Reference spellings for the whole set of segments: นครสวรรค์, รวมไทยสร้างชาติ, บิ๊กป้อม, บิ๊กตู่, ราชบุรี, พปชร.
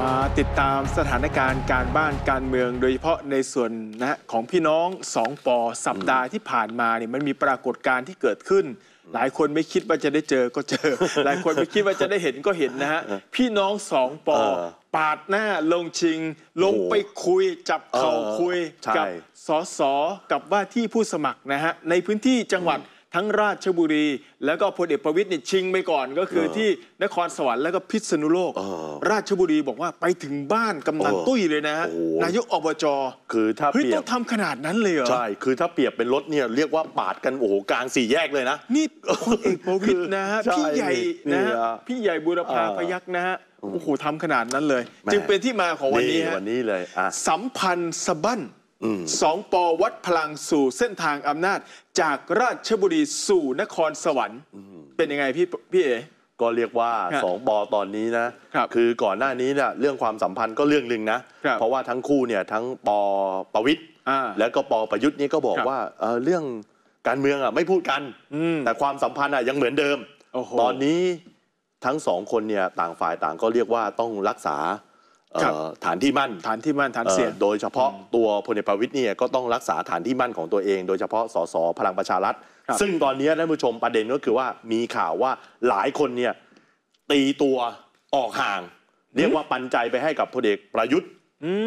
มาติดตามสถานการณ์การบ้านการเมืองโดยเฉพาะในส่วนนะของพี่น้องสองป.สัปดาห์ที่ผ่านมาเนี่ยมันมีปรากฏการณ์ที่เกิดขึ้นหลายคนไม่คิดว่าจะได้เจอก็เจอหลายคนไม่คิดว่าจะได้เห็นก็เห็นนะฮะพี่น้องสองป.ปาดหน้าลงชิงลงไปคุยจับเข่าคุยกับส.ส.กับว่าที่ผู้สมัครนะฮะในพื้นที่จังหวัดทั้งราชบุรีแล้วก็พลเอกประวิตรเนี่ยชิงไปก่อนก็คือที่นครสวรรค์แล้วก็พิษณุโลกราชบุรีบอกว่าไปถึงบ้านกำนันตุ้ยเลยนะนายกอบจคือถ้าเปรียบต้องทำขนาดนั้นเลยเหรอใช่คือถ้าเปรียบเป็นรถเนี่ยเรียกว่าปาดกันโอ้โหกลางสี่แยกเลยนะนี่พลเอกประวิตรนะฮะพี่ใหญ่นะพี่ใหญ่บุรพาพยัคฆ์นะฮะโอ้โหทำขนาดนั้นเลยจึงเป็นที่มาของวันนี้ฮะวันนี้เลยสัมพันธ์สะบั้นสองป.วัดพลังสู่เส้นทางอำนาจจากราชบุรีสู่นครสวรรค์เป็นยังไงพี่เอ๋ก็เรียกว่าสองป.ตอนนี้นะ คือก่อนหน้านี้เนี่ยเรื่องความสัมพันธ์ก็เรื่องหนึ่งนะเพราะว่าทั้งคู่เนี่ยทั้งป.ประวิตรแล้วก็ป.ประยุทธ์นี่ก็บอกว่าเรื่องการเมืองอ่ะไม่พูดกันแต่ความสัมพันธ์อ่ะยังเหมือนเดิมตอนนี้ทั้งสองคนเนี่ยต่างฝ่ายต่างก็เรียกว่าต้องรักษาฐานที่มั่นฐานเสียงโดยเฉพาะตัวพลเอกประวิตรเนี่ยก็ต้องรักษาฐานที่มั่นของตัวเองโดยเฉพาะส.ส.พลังประชารัฐซึ่งตอนนี้ท่านผู้ชมประเด็นก็คือว่ามีข่าวว่าหลายคนเนี่ยตีตัวออกห่างเรียกว่าปันใจไปให้กับพลเอกประยุทธ์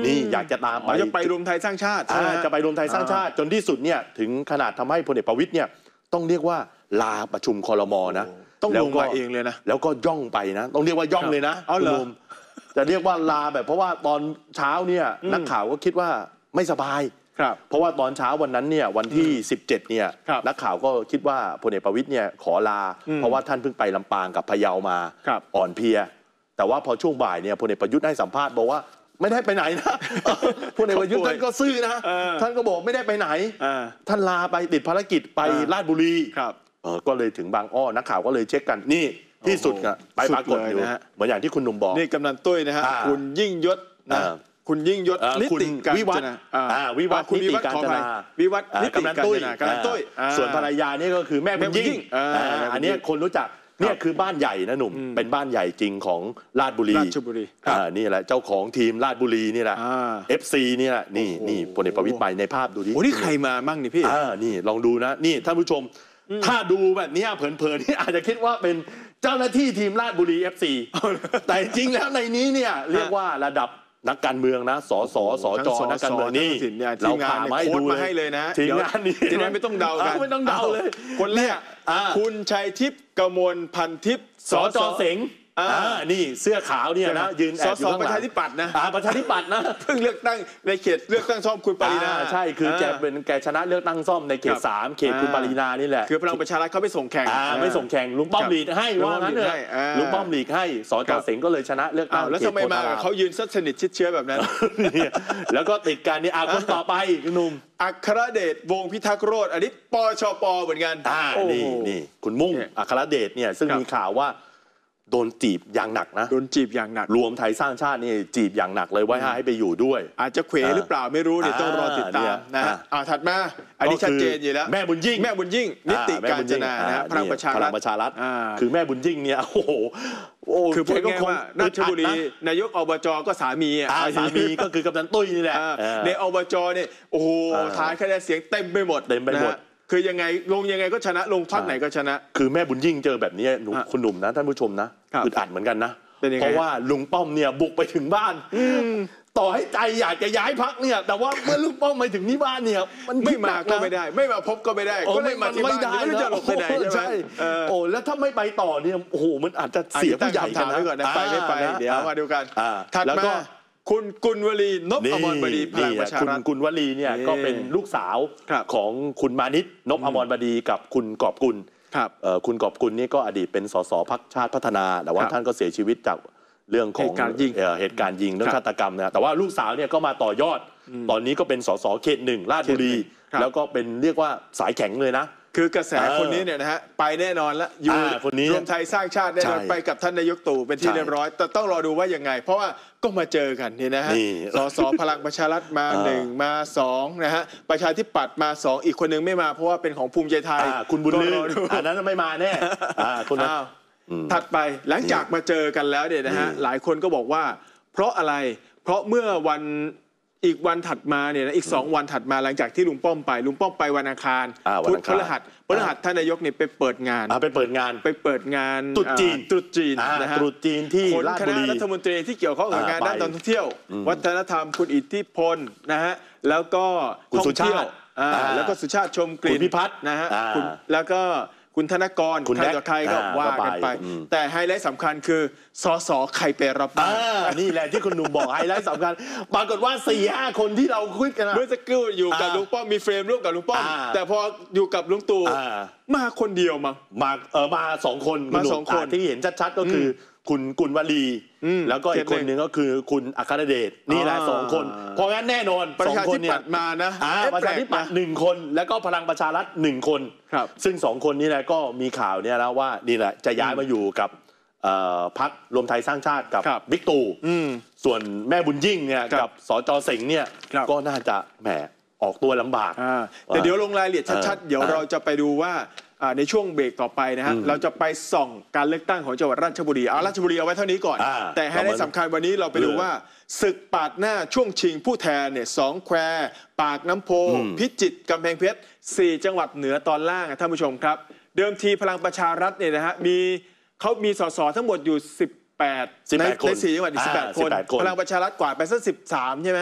นี่อยากจะตามไปรวมไทยสร้างชาติจะไปรวมไทยสร้างชาติจนที่สุดเนี่ยถึงขนาดทำให้พลเอกประวิตรเนี่ยต้องเรียกว่าลาประชุมครม.นะต้องลงมาเองเลยนะแล้วก็ย่องไปนะต้องเรียกว่าย่องเลยนะเอาเลยจะเรียกว่าลาแบบเพราะว่าตอนเช้าเนี่ยนักข่าวก็คิดว่าไม่สบายเพราะว่าตอนเช้าวันนั้นเนี่ยวันที่17เนี่ยนักข่าวก็คิดว่าพลเอกประวิตรเนี่ยขอลาเพราะว่าท่านเพิ่งไปลำปางกับพะเยามาอ่อนเพลียแต่ว่าพอช่วงบ่ายเนี่ยพลเอกประยุทธ์ให้สัมภาษณ์บอกว่าไม่ได้ไปไหนนะพลเอกประยุทธ์ท่านก็ซื่อนะท่านก็บอกไม่ได้ไปไหนท่านลาไปติดภารกิจไปราชบุรีก็เลยถึงบางอ้อนักข่าวก็เลยเช็คกันนี่ที่สุดอะไปปรากฏอยู่เหมือนอย่างที่คุณหนุ่มบอกนี่กำนันตุ้ยนะฮะคุณยิ่งยศนะคุณยิ่งยศนิติการวิวัฒน์คุณวิวัฒน์ขออภัยวิวัฒน์นิติการกำนันตุ้ยส่วนภรรยานี่ก็คือแม่คุณยิ่งอันนี้คนรู้จักเนี่ยคือบ้านใหญ่นะหนุ่มเป็นบ้านใหญ่จริงของราชบุรีนี่แหละเจ้าของทีมราชบุรีนี่แหละ FC นี่แหละนี่พลเอกประวิตรไปในภาพดูดิโอ้นี่ใครมามั่งนี่พี่นี่ลองดูนะนี่ท่านผู้ชมถ้าดูแบบนี้เผินๆนี่อาจจะคิดว่าเป็นเจ้าหน้าที่ทีมราชบุรี FC แต่จริงแล้วในนี้เนี่ยเรียกว่าระดับนักการเมืองนะส.ส.สจ.นักการเมืองนี่เราพามาให้เลยนะทีมงานนี้จะได้ไม่ต้องเดากันไม่ต้องเดาเลยคนแรกคุณชัยทิพย์กมลพันทิพย์สจ.เสงนี่เสื้อขาวเนี่ยนะยืนแอบอยู่ข้างหลังประชาธิปัตย์นะประชาธิปัตย์นะเพิ่งเลือกตั้งในเขตเลือกตั้งซ่อมคุณปรินาใช่คือแกชนะเลือกตั้งซ่อมในเขต3เขตคุณปรินานี่แหละคือพลังประชารัฐเขาไม่ส่งแข่งไม่ส่งแข่งลุงป้อมหลีกให้ว่างั้นเลยลุงป้อมหลีกให้สจ.เสงก็เลยชนะเลือกตั้งแล้วทำไมมาเขายืนซัดสนิทชิดเชื้อแบบนั้นแล้วก็ติดการนี่คนต่อไปหนุ่มอัครเดชวงศ์พิทักษ์โรจน์อันนี้ปชป.เหมือนกันนี่คุณมุ่งอัครเดชเนี่ยซึ่งมีข่าวว่าโดนจีบอย่างหนักนะโดนจีบอย่างหนักรวมไทยสร้างชาตินี่จีบอย่างหนักเลยว่าให้ไปอยู่ด้วยอาจจะเขวหรือเปล่าไม่รู้เนี่ยต้องรอติดตามนะถัดมาอันนี้ชัดเจนอยู่แล้วแม่บุญยิ่งนิติการจนาพลังประชารัฐคือแม่บุญยิ่งเนี่ยโอ้โหคือผมก็คงราชบุรีนายกอบจก็สามีก็คือกำนันตุ้ยนี่แหละในอบจเนี่ยโอ้โหฐานคะแนนเสียงเต็มไปหมดคือยังไงลงยังไงก็ชนะลงพรรคไหนก็ชนะคือแม่บุญยิ่งเจอแบบนี้คุณหนุ่มนะท่านผู้ชมนะอึดอัดเหมือนกันนะเพราะว่าลุงป้อมเนี่ยบุกไปถึงบ้านต่อให้ใจอยากจะย้ายพรรคเนี่ยแต่ว่าเมื่อลุงป้อมไปถึงที่บ้านเนี่ยมันไม่มาก็ไม่ได้ไม่มาพบก็ไม่ได้ก็เลยมาที่บ้านไม่รู้จะหลบไปไหนใช่โอ้แล้วถ้าไม่ไปต่อเนี่ยโอ้โหมันอาจจะเสียผู้ใหญ่กันนะไปไม่ไปเดี๋ยวมาดูกันถัดมาคุณกุลวลีนพอมรบดีพลังประชารัฐคุณกุลวลีเนี่ยก็เป็นลูกสาวของคุณมานิตนพอมรบดีกับคุณกอบกุลคุณกอบกุลนี่ก็อดีตเป็นส.ส.พรรคชาติพัฒนาแต่ว่าท่านก็เสียชีวิตจากเรื่องของเหตุการณ์ยิงเรื่องฆาตกรรมนะแต่ว่าลูกสาวเนี่ยก็มาต่อยอดตอนนี้ก็เป็นส.ส.เขต1ราชบุรีแล้วก็เป็นเรียกว่าสายแข็งเลยนะคือกระแสคนนี้เนี่ยนะฮะไปแน่นอนแล้วอยู่รวมไทยสร้างชาติแน่นอนไปกับท่านนายกตู่เป็นที่เรียบร้อยแต่ต้องรอดูว่ายังไงเพราะว่าก็มาเจอกันนี่นะฮะส.ส.พลังประชารัฐมา1มา2นะฮะประชาธิปัตย์มา2อีกคนนึงไม่มาเพราะว่าเป็นของภูมิใจไทยคุณบุญลืออันนั้นไม่มาแน่คนนั้นถัดไปหลังจากมาเจอกันแล้วเนี่ยนะฮะหลายคนก็บอกว่า เพราะอะไรเพราะเมื่อวันอีกวันถัดมาเนี่ยนะอีก2วันถัดมาหลังจากที่ลุงป้อมไปวันอังคารพุธพฤหัสท่านนายกเนี่ยไปเปิดงานตรุษจีนนะฮะตรุษจีนที่ราชบุรีคณะรัฐมนตรีที่เกี่ยวข้องกับงานด้านการท่องเที่ยววัฒนธรรมคุณอิทธิพลนะฮะแล้วก็ท่องเที่ยวแล้วก็สุชาติชมกลิ่นคุณพิพัฒน์นะฮะแล้วก็คุณธนกรคุณแดกไทยก็ว่ากันไปแต่ไฮไลท์สำคัญคือสสใครไปรับบ้างนี่แหละที่คุณหนุ่มบอกไฮไลท์สำคัญปรากฏว่า 4-5 คนที่เราคุยกันเมื่อสักครู่อยู่กับลุงป้อมมีเฟรมร่วมกับลุงป้อมแต่พออยู่กับลุงตู่มาคนเดียวมา2 คนที่เห็นชัดๆก็คือคุณกุลวลีแล้วก็อีกคนหนึ่งก็คือคุณอัครเดชนี่แหละ2 คนเพราะงั้นแน่นอนประชาธิปัตย์มานะประชาธิปัตย์1 คนแล้วก็พลังประชารัฐ1 คนซึ่ง2 คนนี้แหละก็มีข่าวเนี่ยแล้วว่านี่แหละจะย้ายมาอยู่กับพรรครวมไทยสร้างชาติกับบิ๊กตู่ส่วนแม่บุญยิ่งเนี่ยกับสจ.เสงเนี่ยก็น่าจะแหมออกตัวลำบากแต่เดี๋ยวลงรายละเอียดชัดๆเดี๋ยวเราจะไปดูว่าในช่วงเบรกต่อไปนะฮะเราจะไปส่องการเลือกตั้งของจังหวัดราชบุรีเอาราชบุรีเอาไว้เท่านี้ก่อนแต่ให้ได้สำคัญวันนี้เราไปดูว่าศึกปาดหน้าช่วงชิงผู้แทนเนี่ย2 แควปากน้ำโพพิจิตรกำแพงเพชร4 จังหวัดเหนือตอนล่างท่านผู้ชมครับเดิมทีพลังประชารัฐเนี่ยนะฮะเขามีส.ส.ทั้งหมดอยู่18ใน4 จังหวัด18 คนพลังประชารัฐกว่าไปสัก13ใช่ไหม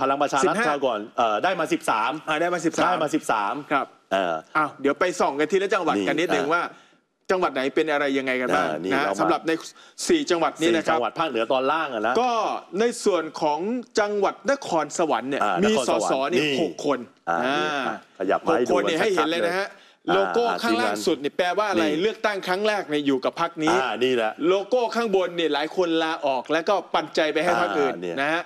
พลังประชารัฐคราวก่อนได้มา13ได้มา13ครับเดี๋ยวไปส่องกันทีละจังหวัดกันนิดหนึ่งว่าจังหวัดไหนเป็นอะไรยังไงกันบ้างนะสำหรับใน4 จังหวัดนี้นะครับจังหวัดภาคเหนือตอนล่างนะก็ในส่วนของจังหวัดนครสวรรค์เนี่ยมีส.ส.นี่6 คน6 คนเนี่ยให้เห็นเลยนะฮะโลโก้ข้างล่างสุดนี่แปลว่าอะไรเลือกตั้งครั้งแรกในอยู่กับพรรคนี้นี่แหละโลโก้ข้างบนเนี่ยหลายคนลาออกแล้วก็ปันใจไปให้พรรคอื่นนะฮะ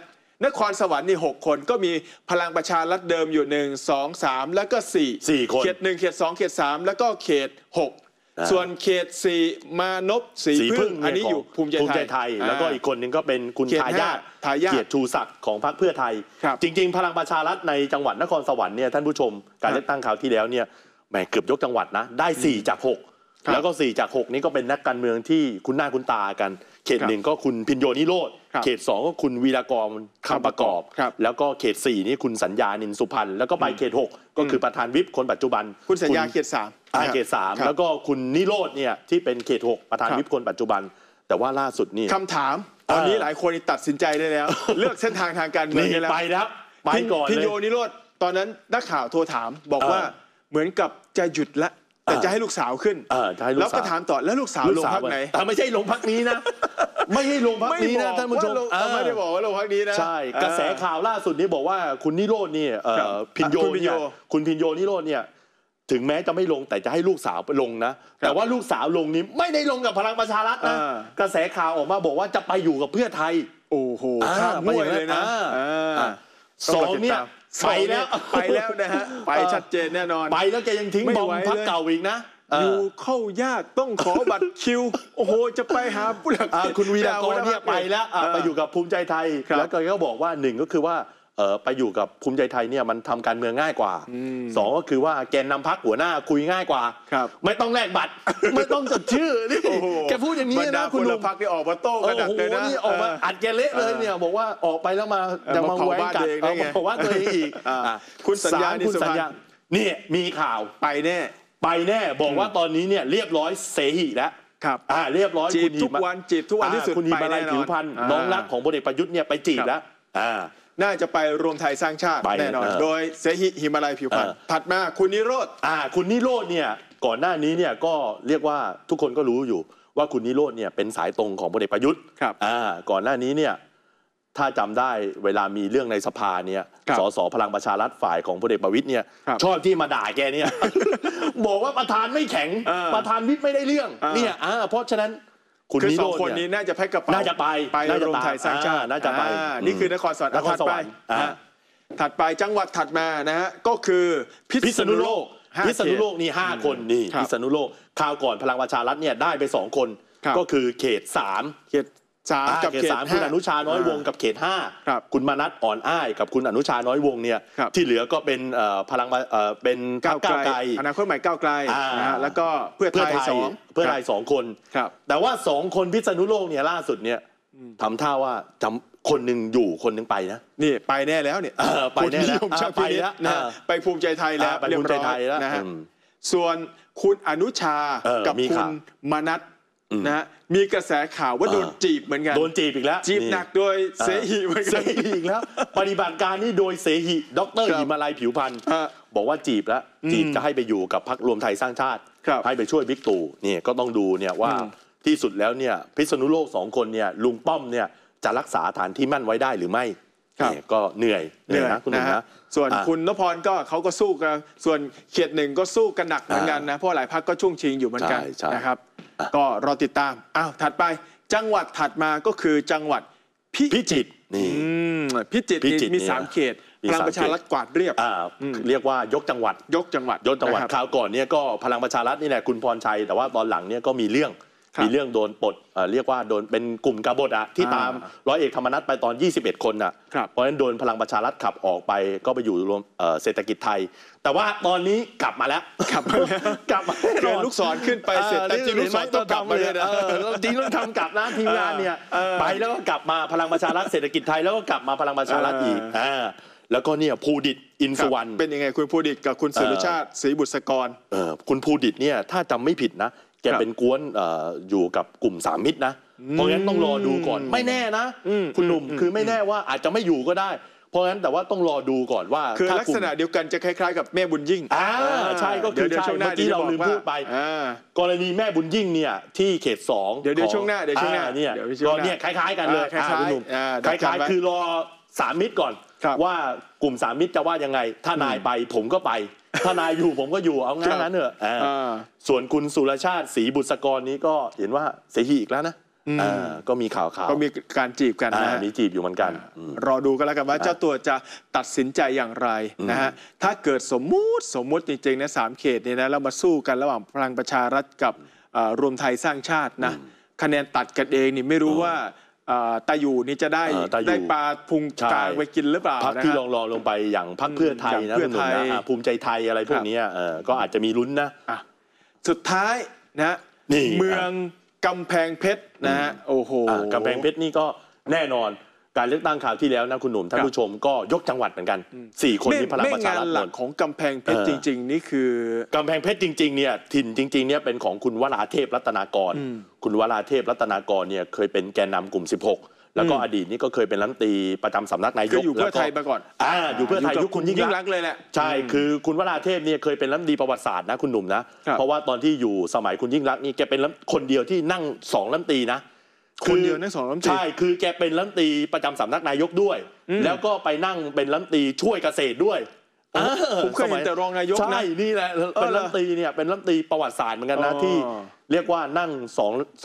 นครสวรรค์นี่6 คนก็มีพลังประชารัฐเดิมอยู่1 2 3แล้วก็4 คนเขต1เขต2เขต3แล้วก็เขต6ส่วนเขต4มานพศรีพึ่งอันนี้อยู่ภูมิใจไทยแล้วก็อีกคนหนึ่งก็เป็นคุณทายาทเกียรติชูศักดิ์ของพรรคเพื่อไทยจริงๆพลังประชารัฐในจังหวัดนครสวรรค์เนี่ยท่านผู้ชมการเลือกตั้งคราวที่แล้วเนี่ยแหมเกือบยกจังหวัดนะได้4 จาก 6แล้วก็4 จาก 6นี้ก็เป็นนักการเมืองที่คุณหน้าคุณตากันเขต1ก็คุณพินโยนิโรธเขต2ก็คุณวีรกรคำประกอบแล้วก็เขต4นี่คุณสัญญานินสุพรรณแล้วก็ไปเขต6ก็คือประธานวิปคนปัจจุบันคุณสัญญาเขต 3แล้วก็คุณนิโรธเนี่ยที่เป็นเขต6ประธานวิปคนปัจจุบันแต่ว่าล่าสุดนี่คำถามตอนนี้หลายคนตัดสินใจได้แล้วเลือกเส้นทางการเมืองได้แล้วไปแล้วไปก่อนเลยพินโยนิโรธตอนนั้นนักข่าวโทรถามบอกว่าเหมือนกับจะหยุดละแต่จะให้ลูกสาวขึ้นแล้วก็ถามต่อแล้วลูกสาวลงพักไหนไม่ใช่ลงพักนี้นะไม่ใช่ลงพักนี้นะท่านผู้ชมไม่ได้บอกว่าลงพักนี้นะใช่กระแสข่าวล่าสุดนี้บอกว่าคุณนิโรธนี่คุณพินโยนิโรธเนี่ยถึงแม้จะไม่ลงแต่จะให้ลูกสาวไปลงนะแต่ว่าลูกสาวลงนี้ไม่ได้ลงกับพลังประชารัฐนะกระแสข่าวออกมาบอกว่าจะไปอยู่กับเพื่อไทยโอ้โหข้ามม้วนเลยนะ2เนี่ยไปแล้วนะฮะไปชัดเจนแน่นอนไปแล้วแกยังทิ้งบอมพักเก่าอีกนะอยู่เข้ายากต้องขอบัตรคิวโอ้โหจะไปหาผู้หลักคุณวีรกรเนี่ยไปแล้วไปอยู่กับภูมิใจไทยแล้วก็บอกว่า1ก็คือว่าไปอยู่กับภูมิใจไทยเนี่ยมันทำการเมืองง่ายกว่า2ก็คือว่าแกนนำพักหัวหน้าคุยง่ายกว่าไม่ต้องแลกบัตรไม่ต้องจดชื่อนี่แกพูดอย่างนี้นะคุณลุงพักที่ออกมาโต้กันเลยนะออกมาอัดแกเละเลยเนี่ยบอกว่าออกไปแล้วมาจะมาแหวกกันบอกว่าตัวเองอีกคุณสัญญานี่มีข่าวไปแน่บอกว่าตอนนี้เนี่ยเรียบร้อยเสหิแล้วเรียบร้อยจีบทุกวันที่สุดคุณยิบอะไรผิวพันธ์น้องรักของพลเอกประยุทธ์เนี่ยไปจีบแล้วน่าจะไปรวมไทยสร้างชาติแน่นอนโดยเสหิ หิมาลัยผิวพรรณถัดมาคุณนิโรธเนี่ยก่อนหน้านี้เนี่ยก็เรียกว่าทุกคนก็รู้อยู่ว่าคุณนิโรธเนี่ยเป็นสายตรงของพลเอกประยุทธ์ก่อนหน้านี้เนี่ยถ้าจำได้เวลามีเรื่องในสภาเนี่ยสสพลังประชารัฐฝ่ายของพลเอกประวิตรเนี่ยชอบที่มาด่าแกเนี่ย บอกว่าประธานไม่แข็งประธานวิทย์ไม่ได้เรื่องเนี่ยเพราะฉะนั้นคือ2 คนนี้น่าจะแพ็กกระเป๋าน่าจะไปรวมไทยสร้างชาติน่าจะไปนี่คือนครสวรรค์ถัดไปจังหวัดถัดมานะฮะก็คือพิษณุโลกนี่5 คนนี่พิษณุโลกคราวก่อนพลังประชารัฐเนี่ยได้ไป2 คนก็คือเขต3กับเขต3คุณอนุชาน้อยวงกับเขต5คุณมนัสอ่อนอ้ายกับคุณอนุชาน้อยวงเนี่ยที่เหลือก็เป็นพลังเป็นก้าวไกลอนาคตใหม่ก้าวไกลแล้วก็เพื่อไทย2 คนแต่ว่า2 คนพิษณุโลกเนี่ยล่าสุดเนี่ยทำท่าว่า คนหนึ่งอยู่คนหนึ่งไปนะนี่ไปแน่แล้วเนี่ยไปแน่แล้วไปแล้วนะไปภูมิใจไทยแล้วเรียบร้อยนะฮะส่วนคุณอนุชากับคุณมนัสนะฮะมีกระแสข่าวว่าโดนจีบเหมือนกันโดนจีบอีกแล้วจีบหนักโดยเสหิเหมือนกันเสหิอีกแล้วปฏิบัติการนี่โดยเสหิดร.หิมาลัยผิวพันธ์บอกว่าจีบแล้วจีบจะให้ไปอยู่กับพรรครวมไทยสร้างชาติให้ไปช่วยบิ๊กตู่นี่ก็ต้องดูเนี่ยว่าที่สุดแล้วเนี่ยพิษณุโลก2คนเนี่ยลุงป้อมเนี่ยจะรักษาฐานที่มั่นไว้ได้หรือไม่ก็เหนื่อยนะคุณหนุ่มนะส่วนคุณนพพรก็เขาก็สู้กันส่วนเขตหนึ่งก็สู้กันหนักเหมือนกันนะเพราะหลายพรรคก็ช่วงชิงอยู่เหมือนกันนะครับก็รอติดตามอ้าวถัดไปจังหวัดถัดมาก็คือจังหวัดพิจิตรนี่พิจิตรมี3เขตพลังประชารัฐกวาดเรียบเรียกว่ายกจังหวัดคราวก่อนเนี่ยก็พลังประชารัฐนี่แหละคุณพรชัยแต่ว่าตอนหลังเนี่ยก็มีเรื่องโดนปลดเรียกว่าโดนเป็นกลุ่มกบฏอะที่ตามร้อยเอกธรรมนัสไปตอน21คนน่ะเพราะฉะนั้นโดนพลังประชารัฐขับออกไปก็ไปอยู่รวมเศรษฐกิจไทยแต่ว่าตอนนี้กลับมาแล้วกลับมาเดินลูกศรขึ้นไปเสร็จแต่จริงลูกศรต้องกลับมาเลยนะจริงต้องทำกลับนะทีมงานเนี่ยไปแล้วก็กลับมาพลังประชารัฐเศรษฐกิจไทยแล้วก็กลับมาพลังประชารัฐอีกแล้วก็เนี่ยภูดิษฐ์อินสุวรรณเป็นยังไงคุณภูดิษฐ์กับคุณสุรชาติศรีบุษกรคุณภูดิษฐ์เนี่ยถ้าจำไม่ผิดนะแกเป็นกวนอยู่กับกลุ่มสามมิตรนะเพราะงั้นต้องรอดูก่อนไม่แน่นะคุณหนุ่มคือไม่แน่ว่าอาจจะไม่อยู่ก็ได้เพราะงั้นแต่ว่าต้องรอดูก่อนว่าคือลักษณะเดียวกันจะคล้ายๆกับแม่บุญยิ่งใช่ก็คือช่วงหน้าที่เราลืมพูดไปกรณีแม่บุญยิ่งเนี่ยที่เขต2เดี๋ยวช่วงหน้าเนี่ยรอเนี่ยคล้ายๆกันเลยคุณหนุ่มคล้ายๆคือรอสามมิตรก่อนว่ากลุ่มสามมิตรจะว่ายังไงถ้านายไปผมก็ไปถ้านายอยู่ผมก็อยู่เอางั้นเถอะส่วนคุณสุรชาติศรีบุษกรนี้ก็เห็นว่าเสหิอีกแล้วนะก็มีข่าวก็มีการจีบกันนะมีจีบอยู่เหมือนกันรอดูกันแล้วกันว่าเจ้าตัวจะตัดสินใจอย่างไรนะฮะถ้าเกิดสมมุติจริงๆนะสามเขตเนี่ยนะเรามาสู้กันระหว่างพลังประชารัฐกับรวมไทยสร้างชาตินะคะแนนตัดกันเองนี่ไม่รู้ว่าตาอยู่นี่จะได้ปลาพุงกลางไปกินหรือเปล่าพรรคที่รองลงไปอย่างพรรคเพื่อไทยนะภูมิใจไทยอะไรพวกนี้ก็อาจจะมีลุ้นนะสุดท้ายนะเมืองกำแพงเพชรนะฮะโอ้โหกำแพงเพชรนี่ก็แน่นอนการเลือกตั้งคราวที่แล้วนะคุณหนุ่มท่านผู้ชมก็ยกจังหวัดเหมือนกัน4คนนี้พลังประชารัฐหลักของกำแพงเพชรจริงๆนี่คือกำแพงเพชรจริงๆเนี่ยถิ่นจริงๆเนี่ยเป็นของคุณวราเทพรัตนากรคุณวราเทพรัตนากรเนี่ยเคยเป็นแกนนำกลุ่ม16แล้วก็อดีตนี่ก็เคยเป็นรัฐมนตรีประจำสำนักนายกอยู่เพื่อไทยมาก่อนอยู่เพื่อไทยยุคคุณยิ่งรักเลยแหละใช่คือคุณวราเทพเนี่ยเคยเป็นรัฐมนตรีประวัติศาสตร์นะคุณหนุ่มนะเพราะว่าตอนที่อยู่สมัยคุณยิ่งรักนี่แกเป็นคนเดียวที่นั่ง2รัฐมนตรีนะคนเดียวนั่ง2รัฐมนตรีใช่คือแกเป็นรัฐมนตรีประจำสำนักนายกด้วยแล้วก็ไปนั่งเป็นรัฐมนตรีช่วยเกษตรด้วยผมเคยเห็นแต่รองนายกนี่แหละเป็นรัฐมนตรีเนี่ยเป็นรัฐมนตรีประวัติศาสตร์เหมือนกันนะที่เรียกว่านั่ง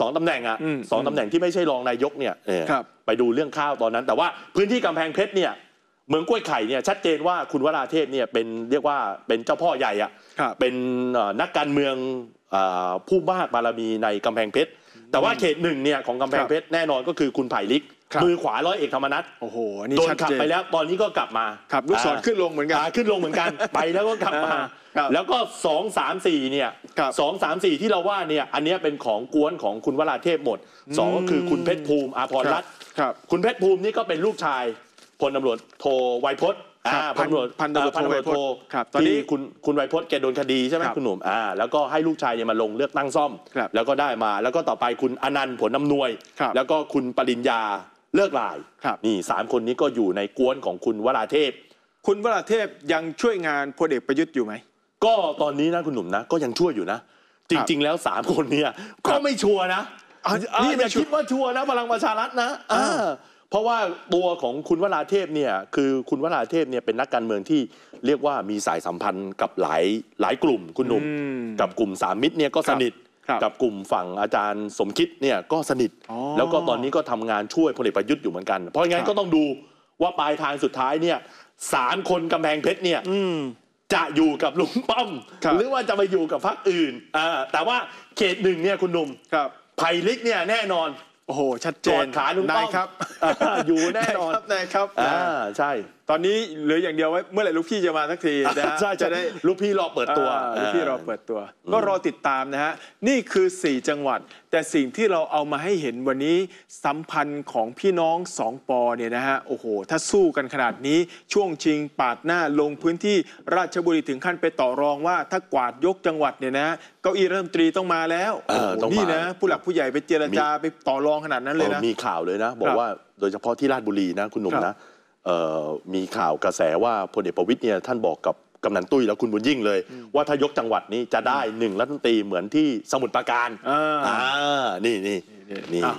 สองตำแหน่ง2ตำแหน่งที่ไม่ใช่รองนายกเนี่ยไปดูเรื่องข้าวตอนนั้นแต่ว่าพื้นที่กำแพงเพชรเนี่ยเมืองกล้วยไข่เนี่ยชัดเจนว่าคุณวราเทพเนี่ยเป็นเรียกว่าเป็นเจ้าพ่อใหญ่อะเป็นนักการเมืองผู้มากบารมีในกำแพงเพชรแต่ว่าเขต1เนี่ยของกำแพงเพชรแน่นอนก็คือคุณไผ่ลิกมือขวาร้อยเอกธรรมนัสโอ้โหนี่โดนขับไปแล้วตอนนี้ก็กลับมาขับลูกศรขึ้นลงเหมือนกันไปแล้วก็กลับมาแล้วก็2 3 4เนี่ย2 3 4ที่เราว่าเนี่ยอันนี้เป็นของกวนของคุณวราเทพหมด2ก็คือคุณเพชรภูมิอาภรณ์รัตน์คุณเพชรภูมินี่ก็เป็นลูกชายพลตำรวจโทไวยพจน์พันตำรวจโทตอนนี้คุณไวยพจน์แกโดนคดีใช่ไหมคุณหนุ่มแล้วก็ให้ลูกชายเนี่ยมาลงเลือกตั้งซ่อมแล้วก็ได้มาแล้วก็ต่อไปคุณอนันต์ผลอำนวยแล้วก็คุณปริญญาเลิกลายนี่3คนนี้ก็อยู่ในกวนของคุณวราเทพยังช่วยงานพลเอกประยุทธ์อยู่ไหมก็ตอนนี้นะคุณหนุ่มนะก็ยังช่วยอยู่นะจริงๆแล้ว3คนเนี่ยก็ไม่ชัวร์นะนี่อย่าคิดว่าชัวร์นะพลังประชารัฐนะเพราะว่าตัวของคุณวราเทพเนี่ยคือคุณวราเทพเนี่ยเป็นนักการเมืองที่เรียกว่ามีสายสัมพันธ์กับหลายกลุ่มคุณหนุ่มกับกลุ่มสามมิตรเนี่ยก็สนิทกับกลุ่มฝั่งอาจารย์สมคิดเนี่ยก็สนิทแล้วก็ตอนนี้ก็ทำงานช่วยพลเอกประยุทธ์อยู่เหมือนกันเพราะงั้นก็ต้องดูว่าปลายทางสุดท้ายเนี่ย3คนกำแพงเพชรเนี่ยจะอยู่กับลุงป้อมหรือว่าจะไปอยู่กับพรรคอื่นแต่ว่าเขตหนึ่งเนี่ยคุณหนุ่มไผ่ลิกเนี่ยแน่นอนโอ้โหชัดเจนได้ครับอยู่แน่นอนได้ครับใช่ ตอนนี้เหลืออย่างเดียวไว้เมื่อไหร่ลูกพี่จะมาสักทีนะฮะจะได้ลูกพี่รอเปิดตัวลูกพี่รอเปิดตัวก็รอติดตามนะฮะนี่คือ4จังหวัดแต่สิ่งที่เราเอามาให้เห็นวันนี้สัมพันธ์ของพี่น้อง2ป.เนี่ยนะฮะโอ้โหถ้าสู้กันขนาดนี้ช่วงชิงปาดหน้าลงพื้นที่ราชบุรีถึงขั้นไปต่อรองว่าถ้ากวาดยกจังหวัดเนี่ยนะเก้าอี้รัฐมนตรีต้องมาแล้วนี่นะผู้หลักผู้ใหญ่ไปเจรจาไปต่อรองขนาดนั้นเลยนะมีข่าวเลยนะบอกว่าโดยเฉพาะที่ราชบุรีนะคุณหนุ่มนะมีข่าวกระแสว่าพลเอกประวิตรเนี่ยท่านบอกกับกำนันตุ้ยแล้วคุณบุญยิ่งเลยว่าถ้ายกจังหวัดนี้จะได้1 รัฐมนตรีเหมือนที่สมุทรปราการนี่